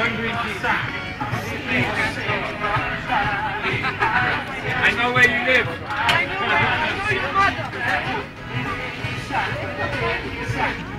one green piece. I know where you live. I know where you live.